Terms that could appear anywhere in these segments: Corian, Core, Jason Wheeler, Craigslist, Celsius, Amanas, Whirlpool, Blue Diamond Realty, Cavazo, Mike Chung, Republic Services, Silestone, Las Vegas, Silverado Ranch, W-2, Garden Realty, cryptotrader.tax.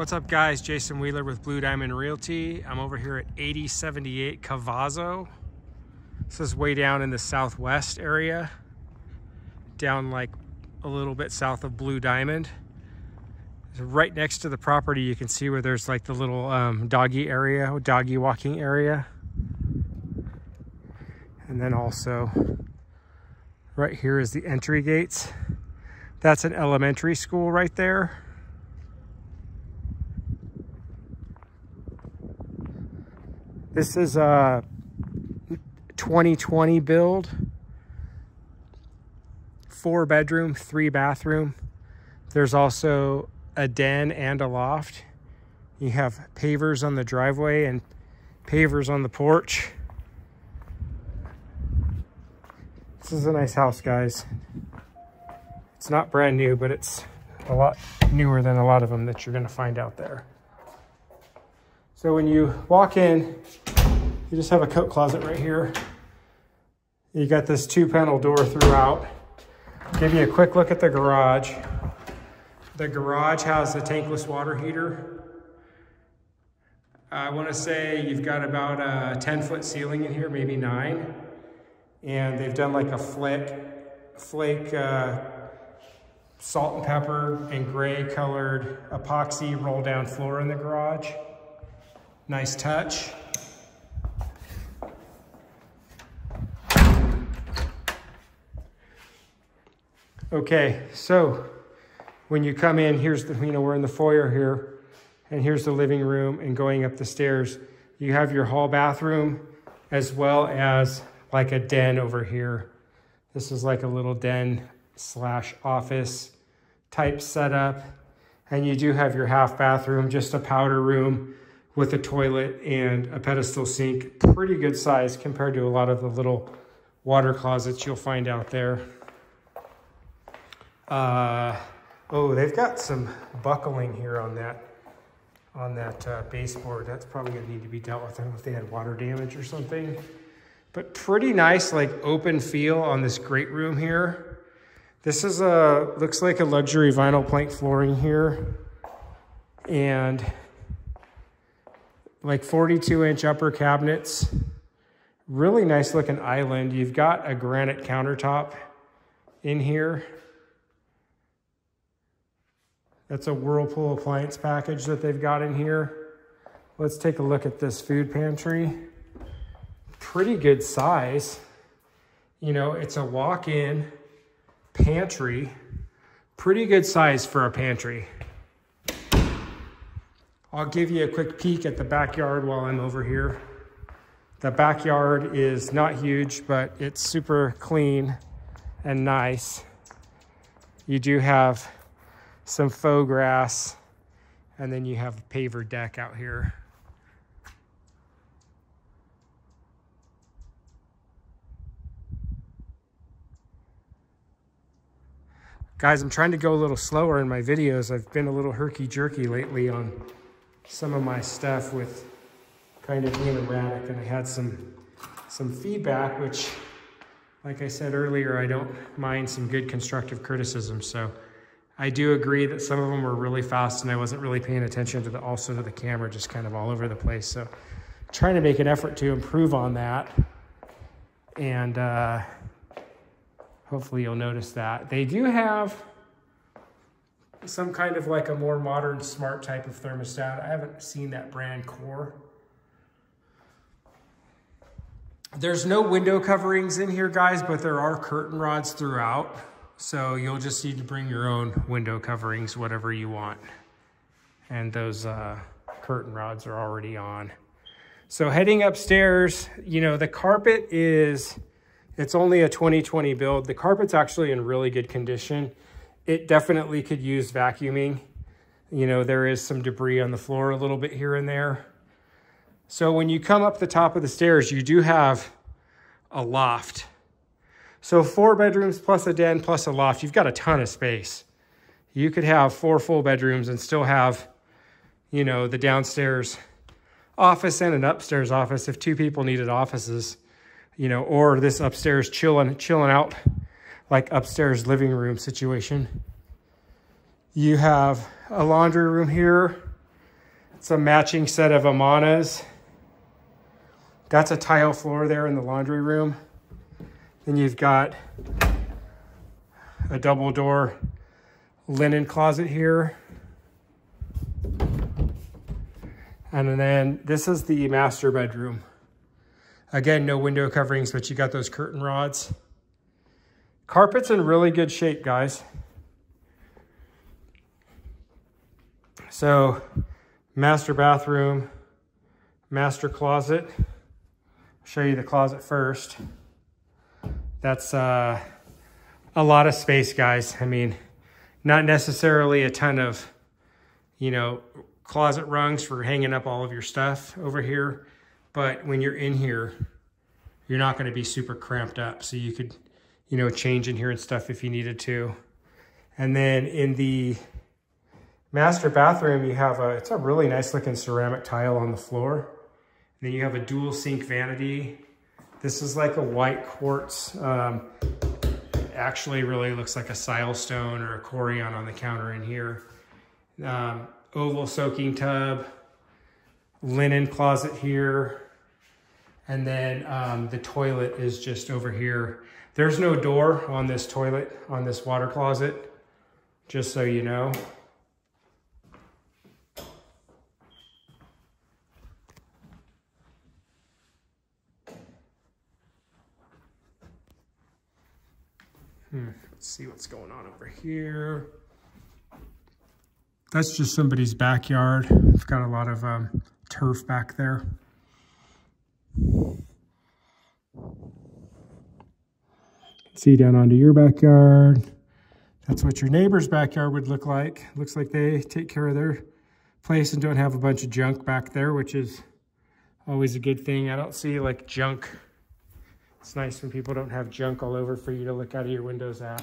What's up, guys? Jason Wheeler with Blue Diamond Realty. I'm over here at 8078 Cavazo. This is way down in the southwest area, down like a little bit south of Blue Diamond. Right next to the property, you can see where there's like the little doggy walking area. And then also right here is the entry gates. That's an elementary school right there. This is a 2020 build, 4 bedroom, 3 bathroom. There's also a den and a loft. You have pavers on the driveway and pavers on the porch. This is a nice house, guys. It's not brand new, but it's a lot newer than a lot of them that you're gonna find out there. So when you walk in, you just have a coat closet right here. You got this 2-panel door throughout. Give you a quick look at the garage. The garage has a tankless water heater. I wanna say you've got about a 10-foot ceiling in here, maybe 9. And they've done like a flake salt and pepper and gray colored epoxy roll down floor in the garage. Nice touch. Okay, so when you come in, here's the, we're in the foyer here, and here's the living room, and going up the stairs, you have your hall bathroom as well as like a den over here. This is like a little den / office type setup. And you do have your half bathroom, just a powder room, with a toilet and a pedestal sink. Pretty good size compared to a lot of the little water closets you'll find out there. Oh, they've got some buckling here on that baseboard. That's probably gonna need to be dealt with. I don't know if they had water damage or something. But pretty nice, like open feel on this great room here. This is a, looks like a luxury vinyl plank flooring here. And like 42-inch upper cabinets, really nice looking island. You've got a granite countertop in here. That's a Whirlpool appliance package that they've got in here. Let's take a look at this food pantry. Pretty good size. You know, it's a walk-in pantry. Pretty good size for a pantry. I'll give you a quick peek at the backyard while I'm over here. The backyard is not huge, but it's super clean and nice. You do have some faux grass, and then you have a paver deck out here. Guys, I'm trying to go a little slower in my videos. I've been a little herky-jerky lately on some of my stuff with kind of being erratic, and I had some feedback, which, like I said earlier, I don't mind some good constructive criticism. So I do agree that some of them were really fast and I wasn't really paying attention to the, also to the camera, just kind of all over the place. So trying to make an effort to improve on that. And hopefully you'll notice that. They do have some kind of like a more modern smart type of thermostat. I haven't seen that brand, Core. There's no window coverings in here, guys, but there are curtain rods throughout. So you'll just need to bring your own window coverings, whatever you want. And those curtain rods are already on. So heading upstairs, you know, the carpet is, it's only a 2020 build. The carpet's actually in really good condition. It definitely could use vacuuming. You know, there is some debris on the floor a little bit here and there. So when you come up the top of the stairs, you do have a loft. So 4 bedrooms plus a den plus a loft, you've got a ton of space. You could have 4 full bedrooms and still have, you know, the downstairs office and an upstairs office if 2 people needed offices, you know, or this upstairs chilling out, like upstairs living room situation. You have a laundry room here. It's a matching set of Amanas. That's a tile floor there in the laundry room. Then you've got a double door linen closet here. And then this is the master bedroom. Again, no window coverings, but you got those curtain rods. Carpet's in really good shape, guys. So, master bathroom, master closet. I'll show you the closet first. That's a lot of space, guys. I mean, not necessarily a ton of, you know, closet rungs for hanging up all of your stuff over here. But when you're in here, you're not going to be super cramped up. So you could, you know, change in here and stuff if you needed to. And then in the master bathroom, you have a, it's a really nice looking ceramic tile on the floor. And then you have a dual sink vanity. This is like a white quartz. Actually really looks like a Silestone or a Corian on the counter in here. Oval soaking tub, linen closet here, and then the toilet is just over here. There's no door on this toilet, on this water closet, just so you know. Let's see what's going on over here. That's just somebody's backyard. It's got a lot of turf back there. See down onto your backyard. That's what your neighbor's backyard would look like. Looks like they take care of their place and don't have a bunch of junk back there, which is always a good thing. I don't see like junk. It's nice when people don't have junk all over for you to look out of your windows at.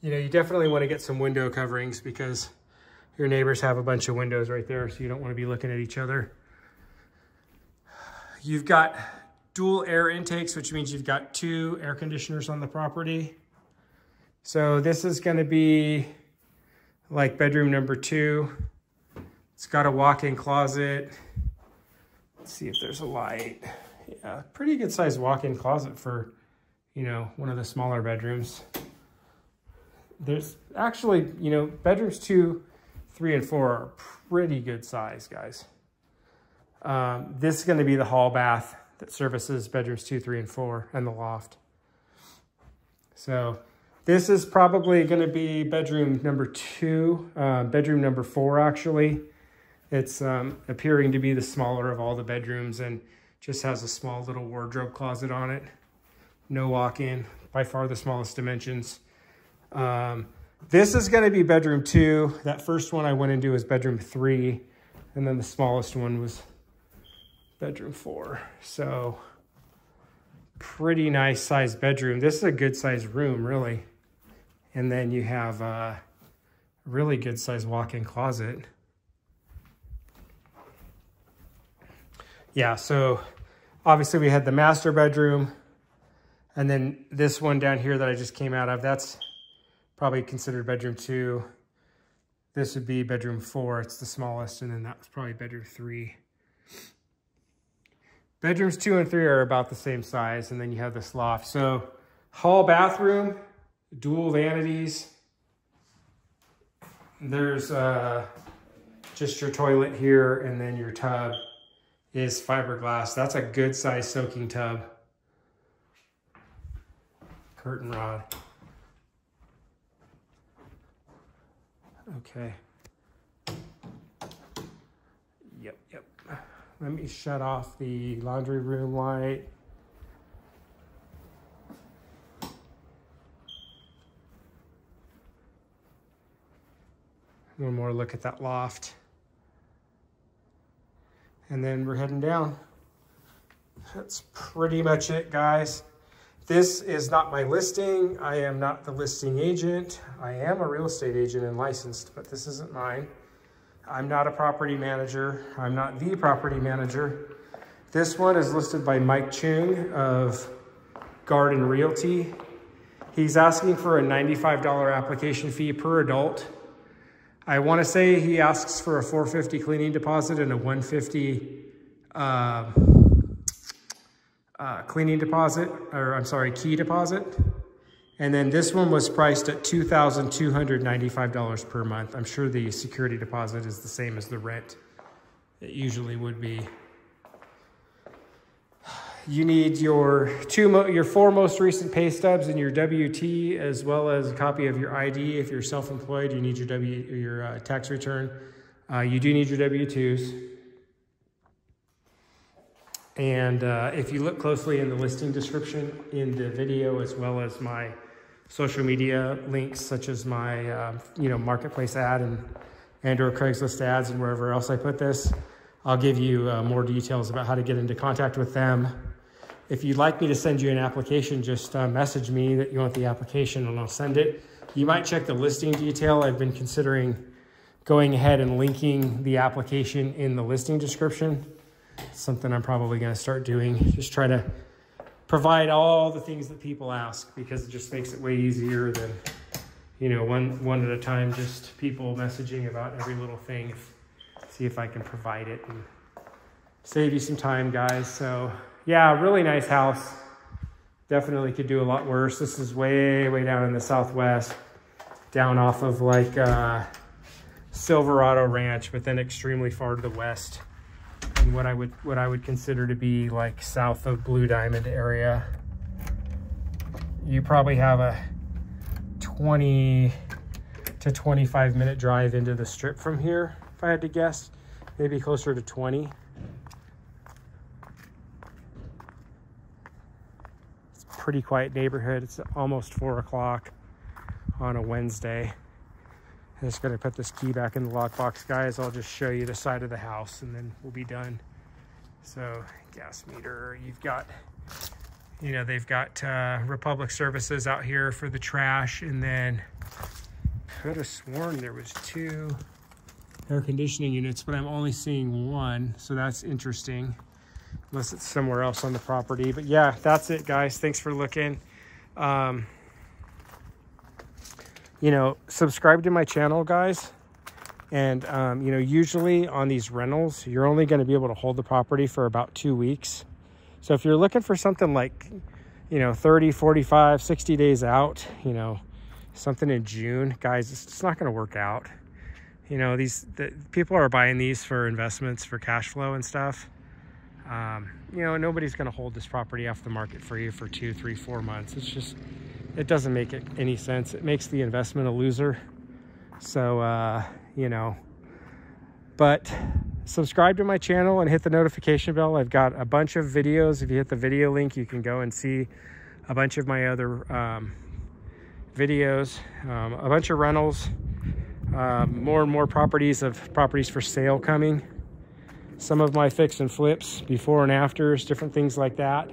You know, you definitely want to get some window coverings because your neighbors have a bunch of windows right there, so you don't want to be looking at each other. You've got dual air intakes, which means you've got two air conditioners on the property. So this is going to be like bedroom number 2. It's got a walk-in closet. Let's see if there's a light. Yeah, pretty good sized walk-in closet for, you know, one of the smaller bedrooms. There's actually, you know, bedrooms 2, 3, and 4 are pretty good size, guys. This is going to be the hall bath that services bedrooms 2, 3, and 4 and the loft. So this is probably going to be bedroom number 2, bedroom number 4, actually. It's appearing to be the smaller of all the bedrooms and just has a small little wardrobe closet on it. No walk-in, by far the smallest dimensions. This is going to be bedroom 2. That first one I went into is bedroom 3. And then the smallest one was bedroom 4. So pretty nice sized bedroom. This is a good sized room, really. And then you have a really good sized walk-in closet. Yeah. So obviously we had the master bedroom and then this one down here that I just came out of, that's probably considered bedroom 2. This would be bedroom 4. It's the smallest. And then that was probably bedroom 3. Bedrooms 2 and 3 are about the same size. And then you have this loft. So hall bathroom, dual vanities. There's just your toilet here. And then your tub is fiberglass. That's a good size soaking tub. Curtain rod. Okay. Yep, yep. Let me shut off the laundry room light. One more look at that loft. And then we're heading down. That's pretty much it, guys. This is not my listing. I am not the listing agent. I am a real estate agent and licensed, but this isn't mine. I'm not a property manager. I'm not the property manager. This one is listed by Mike Chung of Garden Realty. He's asking for a $95 application fee per adult. I want to say he asks for a $450 cleaning deposit and a $150 cleaning deposit, or I'm sorry, key deposit. And then this one was priced at $2,295 per month. I'm sure the security deposit is the same as the rent. It usually would be. You need your four most recent pay stubs and your W-2, as well as a copy of your ID. If you're self-employed, you need your tax return. You do need your W-2s. And if you look closely in the listing description in the video, as well as my social media links, such as my marketplace ad and/or Craigslist ads and wherever else I put this, I'll give you more details about how to get into contact with them. If you'd like me to send you an application, just message me that you want the application and I'll send it. You might check the listing detail. I've been considering going ahead and linking the application in the listing description. It's something I'm probably going to start doing. Just try to provide all the things that people ask, because it just makes it way easier than, you know, one at a time, just people messaging about every little thing. See if I can provide it and save you some time, guys. So yeah, really nice house. Definitely could do a lot worse. This is way, way down in the Southwest, down off of like Silverado Ranch, but then extremely far to the west in what I would consider to be like south of Blue Diamond area. You probably have a 20 to 25 minute drive into the strip from here. I had to guess, maybe closer to 20. It's a pretty quiet neighborhood. It's almost 4 o'clock on a Wednesday. I'm just gonna put this key back in the lockbox, guys. I'll just show you the side of the house and then we'll be done. So gas meter, you've got, you know, they've got Republic Services out here for the trash. And then could have sworn there was two air conditioning units, but I'm only seeing one, so that's interesting, unless it's somewhere else on the property. But yeah, that's it, guys. Thanks for looking. You know, subscribe to my channel, guys, and you know, usually on these rentals you're only going to be able to hold the property for about 2 weeks. So if you're looking for something like, you know, 30, 45, 60 days out, you know, something in June, guys, it's not going to work out. You know, the people are buying these for investments, for cash flow and stuff. You know, nobody's going to hold this property off the market for you for 2, 3, 4 months. It's just, it doesn't make it any sense. It makes the investment a loser. So, you know, but subscribe to my channel and hit the notification bell. I've got a bunch of videos. If you hit the video link, you can go and see a bunch of my other videos, a bunch of rentals. More and more properties for sale coming. Some of my fix and flips, before and afters, different things like that.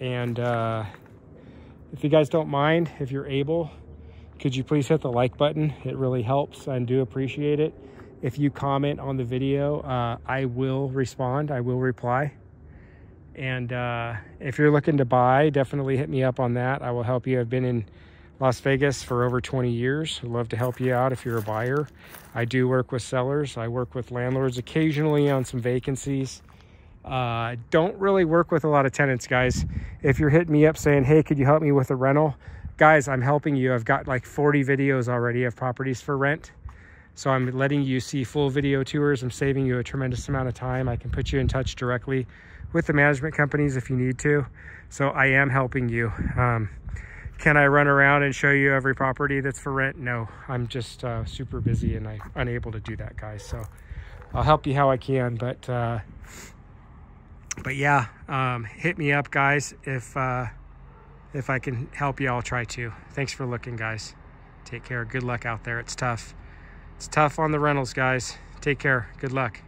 And if you guys don't mind, if you're able, could you please hit the like button? It really helps. I do appreciate it. If you comment on the video, I will respond. I will reply. And if you're looking to buy, definitely hit me up on that. I will help you. I've been in Las Vegas for over 20 years. I'd love to help you out if you're a buyer. I do work with sellers. I work with landlords occasionally on some vacancies. Don't really work with a lot of tenants, guys. If you're hitting me up saying, hey, could you help me with a rental? Guys, I'm helping you. I've got like 40 videos already of properties for rent. So I'm letting you see full video tours. I'm saving you a tremendous amount of time. I can put you in touch directly with the management companies if you need to. So I am helping you. Can I run around and show you every property that's for rent? No, I'm just super busy and I'm unable to do that, guys. So I'll help you how I can, but yeah, hit me up, guys. If I can help you, I'll try to. Thanks for looking, guys. Take care. Good luck out there. It's tough. It's tough on the rentals, guys. Take care. Good luck.